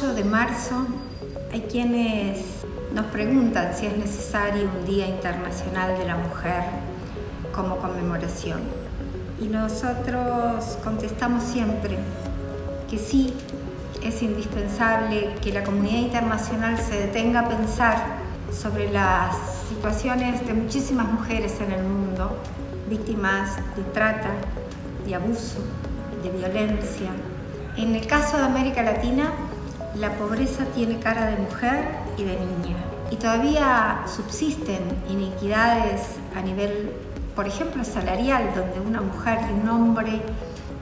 8 de marzo hay quienes nos preguntan si es necesario un Día Internacional de la Mujer como conmemoración. Y nosotros contestamos siempre que sí, es indispensable que la comunidad internacional se detenga a pensar sobre las situaciones de muchísimas mujeres en el mundo, víctimas de trata, de abuso, de violencia. En el caso de América Latina, la pobreza tiene cara de mujer y de niña. Y todavía subsisten inequidades a nivel, por ejemplo, salarial, donde una mujer y un hombre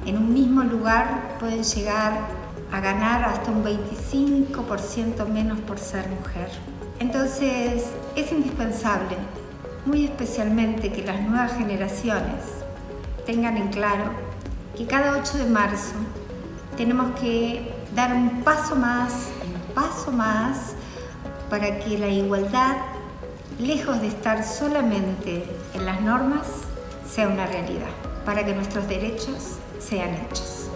en un mismo lugar pueden llegar a ganar hasta un 25% menos por ser mujer. Entonces, es indispensable, muy especialmente, que las nuevas generaciones tengan en claro que cada 8 de marzo tenemos que dar un paso más, para que la igualdad, lejos de estar solamente en las normas, sea una realidad, para que nuestros derechos sean hechos.